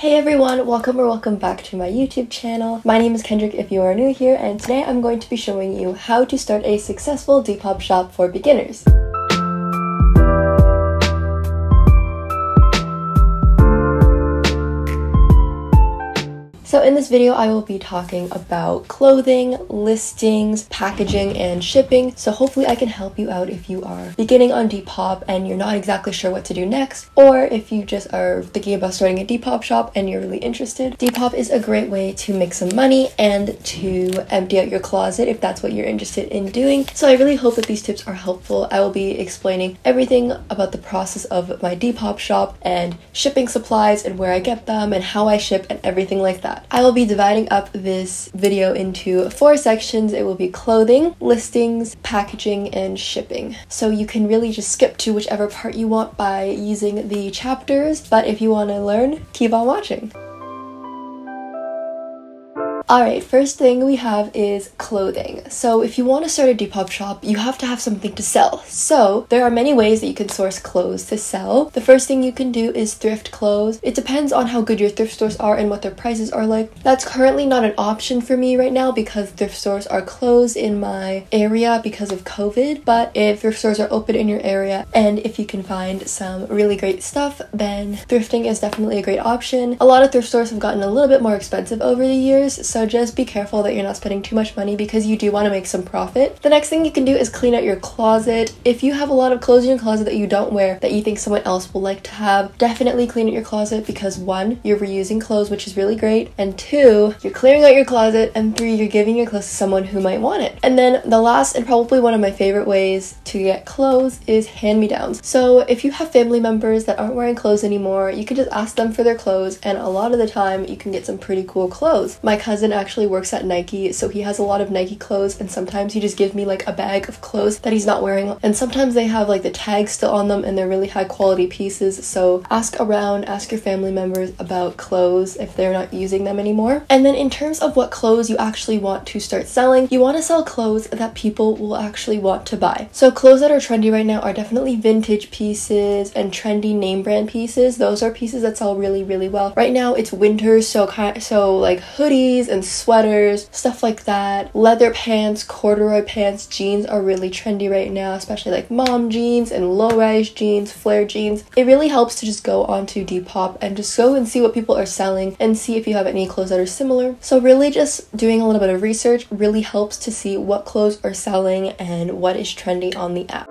Hey everyone, welcome back to my YouTube channel. My name is Kendrick if you are new here, and today I'm going to be showing you how to start a successful Depop shop for beginners. So in this video, I will be talking about clothing, listings, packaging, and shipping. So hopefully I can help you out if you are beginning on Depop and you're not exactly sure what to do next, or if you just are thinking about starting a Depop shop and you're really interested. Depop is a great way to make some money and to empty out your closet if that's what you're interested in doing. So I really hope that these tips are helpful. I will be explaining everything about the process of my Depop shop and shipping supplies and where I get them and how I ship and everything like that. I will be dividing up this video into 4 sections. It will be clothing, listings, packaging, and shipping. So you can really just skip to whichever part you want by using the chapters, but if you want to learn, keep on watching. Alright, first thing we have is clothing. So if you want to start a Depop shop, you have to have something to sell. So there are many ways that you can source clothes to sell. The first thing you can do is thrift clothes. It depends on how good your thrift stores are and what their prices are like. That's currently not an option for me right now because thrift stores are closed in my area because of COVID. But if thrift stores are open in your area and if you can find some really great stuff, then thrifting is definitely a great option. A lot of thrift stores have gotten a little bit more expensive over the years, so just be careful that you're not spending too much money because you do want to make some profit. The next thing you can do is clean out your closet. If you have a lot of clothes in your closet that you don't wear that you think someone else will like to have, definitely clean out your closet because 1, you're reusing clothes, which is really great, and 2, you're clearing out your closet, and 3, you're giving your clothes to someone who might want it. And then the last and probably one of my favorite ways to get clothes is hand-me-downs. So if you have family members that aren't wearing clothes anymore, you can just ask them for their clothes, and a lot of the time you can get some pretty cool clothes. My cousin actually works at Nike, so he has a lot of Nike clothes, and sometimes he just gives me like a bag of clothes that he's not wearing, and sometimes they have like the tags still on them and they're really high quality pieces. So ask around, ask your family members about clothes if they're not using them anymore. And then in terms of what clothes you actually want to start selling, you want to sell clothes that people will actually want to buy. So clothes that are trendy right now are definitely vintage pieces and trendy name brand pieces. Those are pieces that sell really, really well. Right now it's winter, so like hoodies and sweaters, stuff like that. Leather pants, corduroy pants, jeans are really trendy right now, especially like mom jeans and low-rise jeans, flare jeans. It really helps to just go onto Depop and just go and see what people are selling and see if you have any clothes that are similar. So really just doing a little bit of research really helps to see what clothes are selling and what is trendy on the app.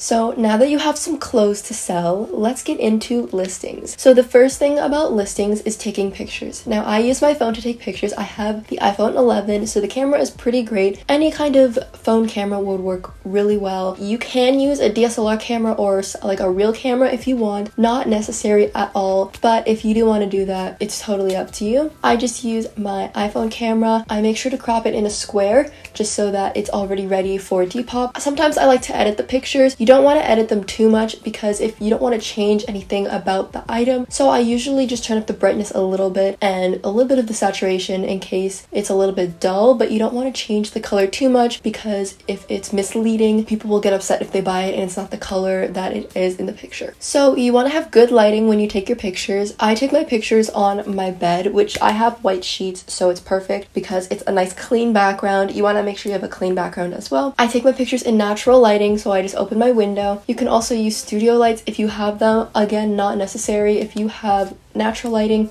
So now that you have some clothes to sell, let's get into listings. So the first thing about listings is taking pictures. Now I use my phone to take pictures. I have the iPhone 11, so the camera is pretty great. Any kind of phone camera would work really well. You can use a DSLR camera or like a real camera if you want. Not necessary at all, but if you do want to do that, it's totally up to you. I just use my iPhone camera. I make sure to crop it in a square just so that it's already ready for Depop. Sometimes I like to edit the pictures. You don't want to edit them too much because if you don't want to change anything about the item. So I usually just turn up the brightness a little bit and a little bit of the saturation in case it's a little bit dull, but you don't want to change the color too much because if it's misleading, people will get upset if they buy it and it's not the color that it is in the picture. So you want to have good lighting when you take your pictures. I take my pictures on my bed, which I have white sheets, so it's perfect because it's a nice clean background. You want to make sure you have a clean background as well. I take my pictures in natural lighting, so I just open my window. You can also use studio lights if you have them. Again, not necessary. If you have natural lighting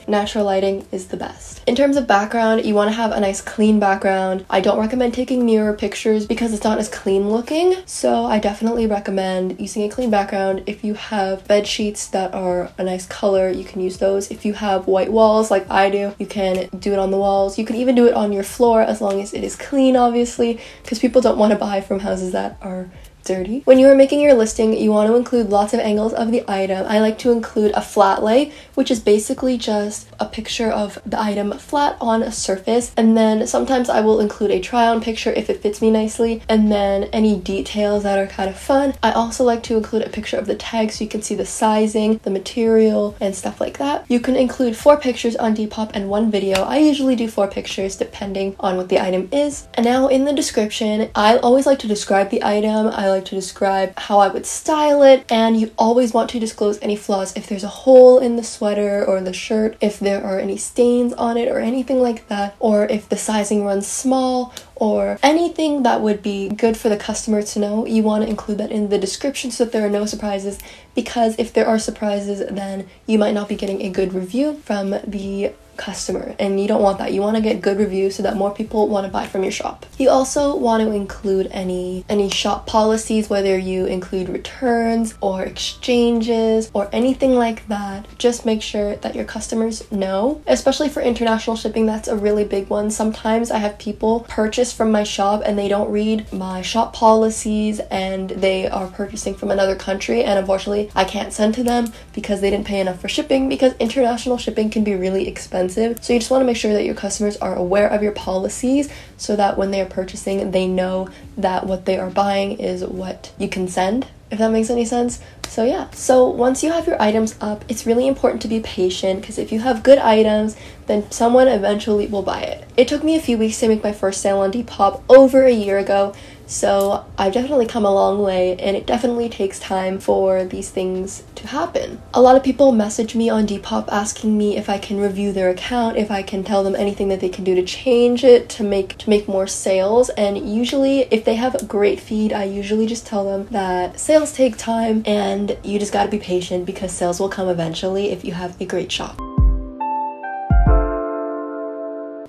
is the best. In terms of background, you want to have a nice clean background. I don't recommend taking mirror pictures because it's not as clean looking, so I definitely recommend using a clean background. If you have bed sheets that are a nice color, you can use those. If you have white walls like I do, you can do it on the walls. You can even do it on your floor as long as it is clean, obviously, because people don't want to buy from houses that are dirty. When you are making your listing, you want to include lots of angles of the item. I like to include a flat lay, which is basically just a picture of the item flat on a surface, and then sometimes I will include a try-on picture if it fits me nicely, and then any details that are kind of fun. I also like to include a picture of the tag so you can see the sizing, the material, and stuff like that. You can include 4 pictures on Depop and 1 video. I usually do 4 pictures depending on what the item is. And now in the description, I always like to describe the item. I like seller to describe how I would style it, and you always want to disclose any flaws. If there's a hole in the sweater or the shirt, if there are any stains on it or anything like that, or if the sizing runs small, or anything that would be good for the customer to know, you want to include that in the description so that there are no surprises, because if there are surprises, then you might not be getting a good review from the customer, and you don't want that. You want to get good reviews so that more people want to buy from your shop. You also want to include any shop policies, whether you include returns or exchanges or anything like that. Just make sure that your customers know, especially for international shipping. That's a really big one. Sometimes I have people purchase from my shop and they don't read my shop policies, and they are purchasing from another country, and unfortunately I can't send to them because they didn't pay enough for shipping, because international shipping can be really expensive. So you just want to make sure that your customers are aware of your policies, so that when they are purchasing, they know that what they are buying is what you can send, if that makes any sense. So yeah, so once you have your items up, it's really important to be patient, because if you have good items, then someone eventually will buy it. It took me a few weeks to make my first sale on Depop over a year ago, so I've definitely come a long way, and it definitely takes time for these things to happen. A lot of people message me on Depop asking me if I can review their account, if I can tell them anything that they can do to change it, to make more sales. And usually if they have a great feed, I usually just tell them that sales take time and you just gotta be patient, because sales will come eventually if you have a great shop.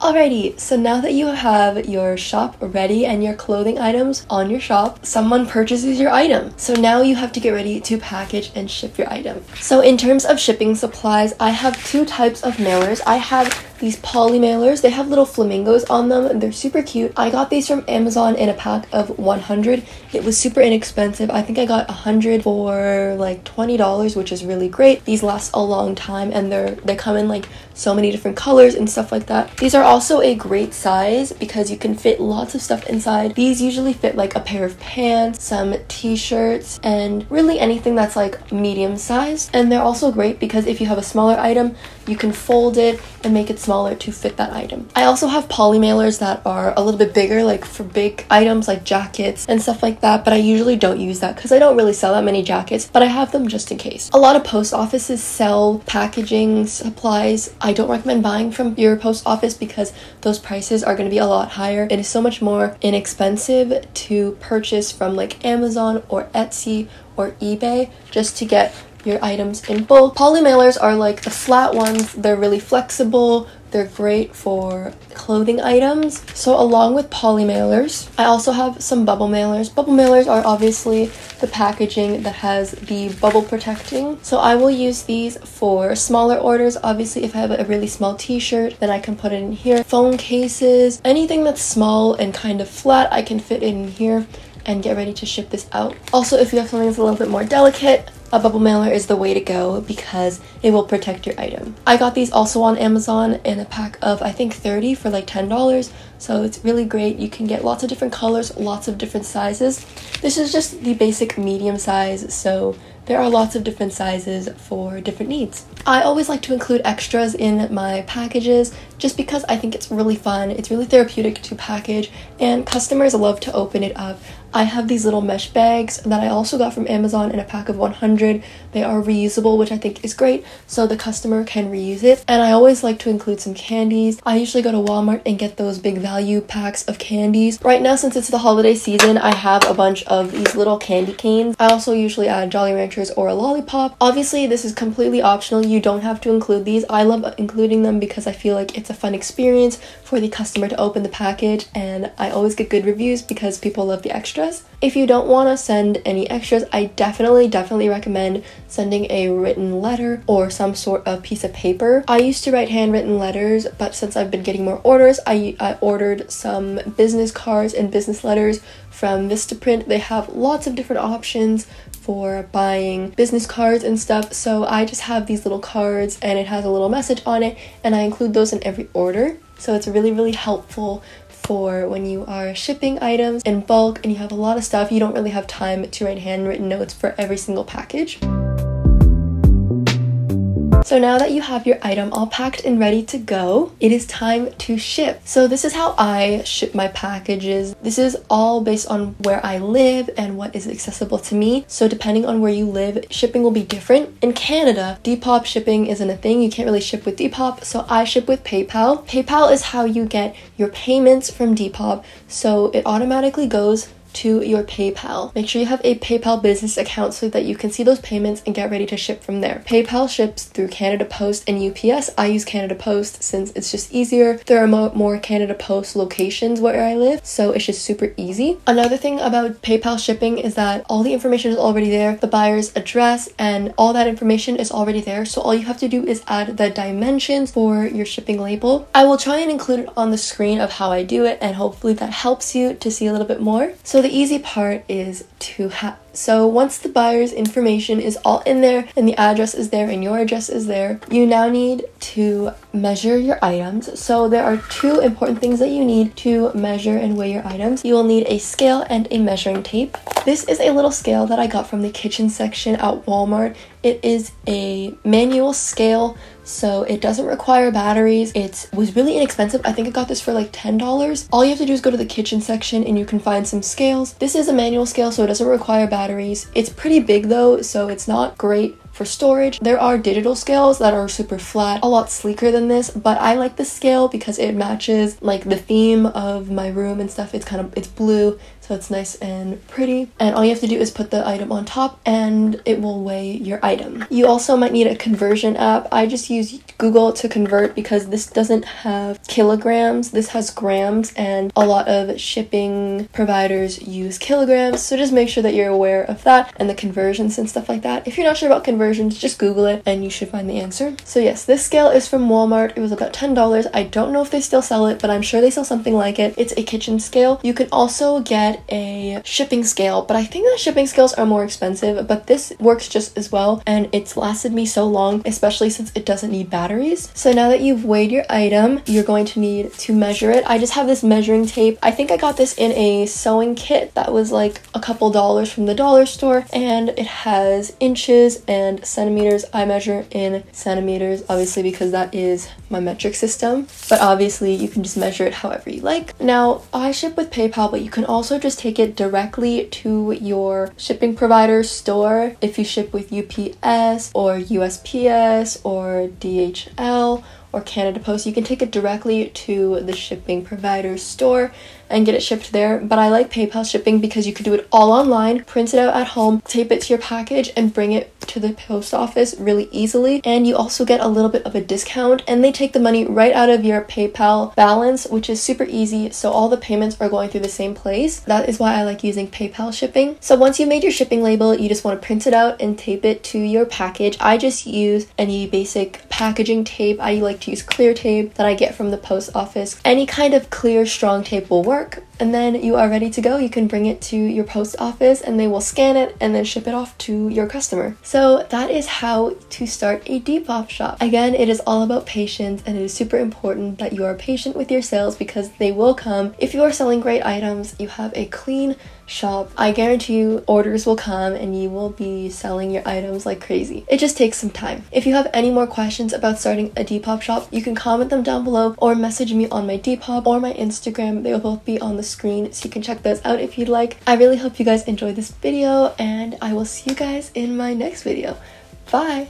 Alrighty, so now that you have your shop ready and your clothing items on your shop, someone purchases your item. So now you have to get ready to package and ship your item. So in terms of shipping supplies, I have two types of mailers. I have these poly mailers. They have little flamingos on them. They're super cute. I got these from Amazon in a pack of 100. It was super inexpensive. I think I got 100 for like $20, which is really great. These last a long time, and they come in like so many different colors and stuff like that. These are also a great size because you can fit lots of stuff inside. These usually fit like a pair of pants, some t-shirts, and really anything that's like medium size. And they're also great because if you have a smaller item, you can fold it and make it smaller to fit that item. I also have poly mailers that are a little bit bigger, like for big items like jackets and stuff like that, but I usually don't use that because I don't really sell that many jackets, but I have them just in case. A lot of post offices sell packaging supplies. I don't recommend buying from your post office because those prices are going to be a lot higher. It is so much more inexpensive to purchase from like Amazon or Etsy or eBay just to get your items in bulk. Poly mailers are like the flat ones. They're really flexible. They're great for clothing items. So along with poly mailers, I also have some bubble mailers. Bubble mailers are obviously the packaging that has the bubble protecting. So I will use these for smaller orders. Obviously, if I have a really small t-shirt, then I can put it in here. Phone cases, anything that's small and kind of flat, I can fit in here and get ready to ship this out. Also, if you have something that's a little bit more delicate, a bubble mailer is the way to go because it will protect your item. I got these also on Amazon in a pack of I think 30 for like $10, so it's really great. You can get lots of different colors, lots of different sizes. This is just the basic medium size, so there are lots of different sizes for different needs. I always like to include extras in my packages just because I think it's really fun. It's really therapeutic to package, and customers love to open it up. I have these little mesh bags that I also got from Amazon in a pack of 100. They are reusable, which I think is great, so the customer can reuse it. And I always like to include some candies. I usually go to Walmart and get those big value packs of candies. Right now, since it's the holiday season, I have a bunch of these little candy canes. I also usually add Jolly Ranchers or a lollipop. Obviously, this is completely optional. You don't have to include these. I love including them because I feel like it's a fun experience for the customer to open the package, and I always get good reviews because people love the extra. If you don't want to send any extras, I definitely recommend sending a written letter or some sort of piece of paper. I used to write handwritten letters, but since I've been getting more orders, I ordered some business cards and business letters from Vistaprint. They have lots of different options for buying business cards and stuff, so I just have these little cards and it has a little message on it, and I include those in every order. So it's really helpful for when you are shipping items in bulk and you have a lot of stuff. You don't really have time to write handwritten notes for every single package. So now that you have your item all packed and ready to go, it is time to ship. So this is how I ship my packages. This is all based on where I live and what is accessible to me. So depending on where you live, shipping will be different. In Canada, Depop shipping isn't a thing. You can't really ship with Depop, so I ship with PayPal. PayPal is how you get your payments from Depop, so it automatically goes to your PayPal. Make sure you have a PayPal business account so that you can see those payments and get ready to ship from there. PayPal ships through Canada Post and UPS. I use Canada Post since it's just easier. There are more Canada Post locations where I live, so it's just super easy. Another thing about PayPal shipping is that all the information is already there. The buyer's address and all that information is already there, so all you have to do is add the dimensions for your shipping label. I will try and include it on the screen of how I do it, and hopefully that helps you to see a little bit more. So the easy part is to have. So once the buyer's information is all in there and the address is there and your address is there, you now need to measure your items. So there are two important things that you need to measure and weigh your items. You will need a scale and a measuring tape. This is a little scale that I got from the kitchen section at Walmart. It is a manual scale, so it doesn't require batteries. It was really inexpensive. I think I got this for like $10. All you have to do is go to the kitchen section and you can find some scales. This is a manual scale, so it doesn't require batteries. It's pretty big though, so it's not great for storage. There are digital scales that are super flat, a lot sleeker than this, but I like this scale because it matches like the theme of my room and stuff. It's kind of, it's blue, so it's nice and pretty. And all you have to do is put the item on top and it will weigh your item. You also might need a conversion app. I just use Google to convert because this doesn't have kilograms. This has grams, and a lot of shipping providers use kilograms. So just make sure that you're aware of that and the conversions and stuff like that. If you're not sure about conversions, just Google it and you should find the answer. So yes, this scale is from Walmart. It was about $10. I don't know if they still sell it, but I'm sure they sell something like it. It's a kitchen scale. You can also get a shipping scale, but I think that shipping scales are more expensive, but this works just as well, and it's lasted me so long, especially since it doesn't need batteries. So now that you've weighed your item, you're going to need to measure it. I just have this measuring tape. I think I got this in a sewing kit that was like a couple dollars from the dollar store, and it has inches and centimeters. I measure in centimeters, obviously, because that is my metric system, but obviously you can just measure it however you like. Now, I ship with PayPal, but you can also just take it directly to your shipping provider store. If you ship with UPS or USPS or DHL or Canada Post, you can take it directly to the shipping provider store and get it shipped there. But I like PayPal shipping because you could do it all online, print it out at home, tape it to your package, and bring it to the post office really easily. And you also get a little bit of a discount, and they take the money right out of your PayPal balance, which is super easy. So all the payments are going through the same place. That is why I like using PayPal shipping. So once you've made your shipping label, you just want to print it out and tape it to your package. I just use any basic packaging tape. I like to use clear tape that I get from the post office. Any kind of clear, strong tape will work. And then you are ready to go. You can bring it to your post office and they will scan it and then ship it off to your customer. So that is how to start a Depop shop. Again, it is all about patience, and it is super important that you are patient with your sales because they will come. If you are selling great items, you have a clean shop, I guarantee you orders will come and you will be selling your items like crazy. It just takes some time. If you have any more questions about starting a Depop shop, you can comment them down below or message me on my Depop or my Instagram. They will both be on the screen, so you can check those out if you'd like. I really hope you guys enjoyed this video, and I will see you guys in my next video. Bye!